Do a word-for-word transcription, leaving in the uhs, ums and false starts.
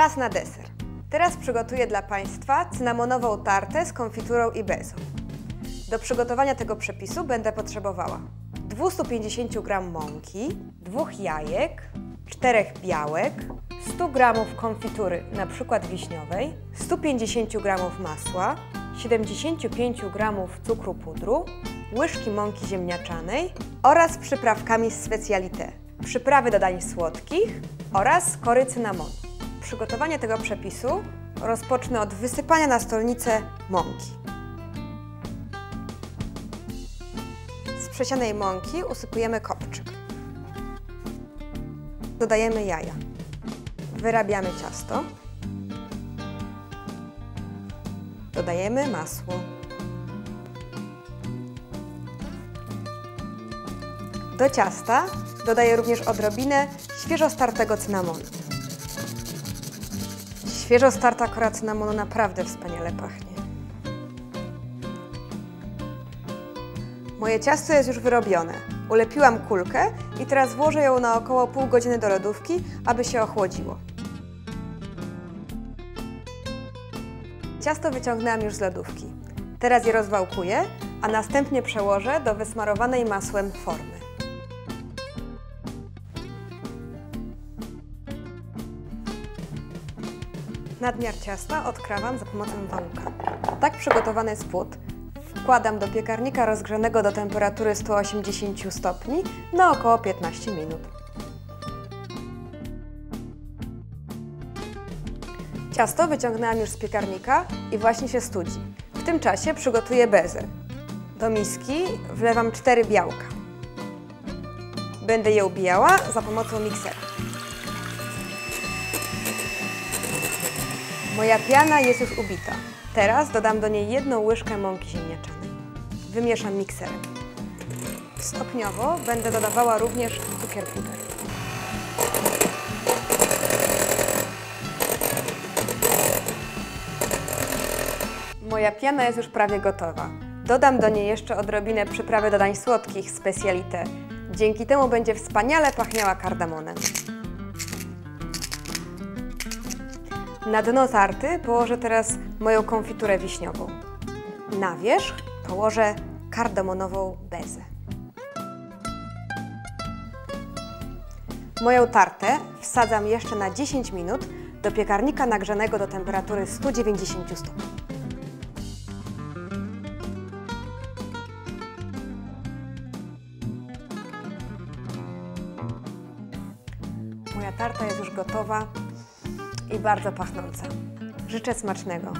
Czas na deser. Teraz przygotuję dla Państwa cynamonową tartę z konfiturą i bezą. Do przygotowania tego przepisu będę potrzebowała dwieście pięćdziesiąt gramów mąki, dwóch jajek, czterech białek, sto gramów konfitury, np. wiśniowej, sto pięćdziesiąt gramów masła, siedemdziesiąt pięć gramów cukru pudru, łyżki mąki ziemniaczanej oraz przyprawkami Spécialité, przyprawy do dań słodkich oraz kory cynamonu. Przygotowanie tego przepisu rozpocznę od wysypania na stolnicę mąki. Z przesianej mąki usypujemy kopczyk. Dodajemy jaja. Wyrabiamy ciasto. Dodajemy masło. Do ciasta dodaję również odrobinę świeżo startego cynamonu. Świeżo starta kora cynamonu naprawdę wspaniale pachnie. Moje ciasto jest już wyrobione. Ulepiłam kulkę i teraz włożę ją na około pół godziny do lodówki, aby się ochłodziło. Ciasto wyciągnęłam już z lodówki. Teraz je rozwałkuję, a następnie przełożę do wysmarowanej masłem formy. Nadmiar ciasta odkrawam za pomocą wałuka. Tak przygotowany spód wkładam do piekarnika rozgrzanego do temperatury sto osiemdziesiąt stopni na około piętnaście minut. Ciasto wyciągnęłam już z piekarnika i właśnie się studzi. W tym czasie przygotuję bezę. Do miski wlewam cztery białka. Będę je ubijała za pomocą miksera. Moja piana jest już ubita. Teraz dodam do niej jedną łyżkę mąki ziemniaczanej. Wymieszam mikserem. Stopniowo będę dodawała również cukier puder. Moja piana jest już prawie gotowa. Dodam do niej jeszcze odrobinę przyprawy do dań słodkich Spécialité. Dzięki temu będzie wspaniale pachniała kardamonem. Na dno tarty położę teraz moją konfiturę wiśniową. Na wierzch położę kardamonową bezę. Moją tartę wsadzam jeszcze na dziesięć minut do piekarnika nagrzanego do temperatury sto dziewięćdziesiąt stopni. Moja tarta jest już gotowa i bardzo pachnąca. Życzę smacznego.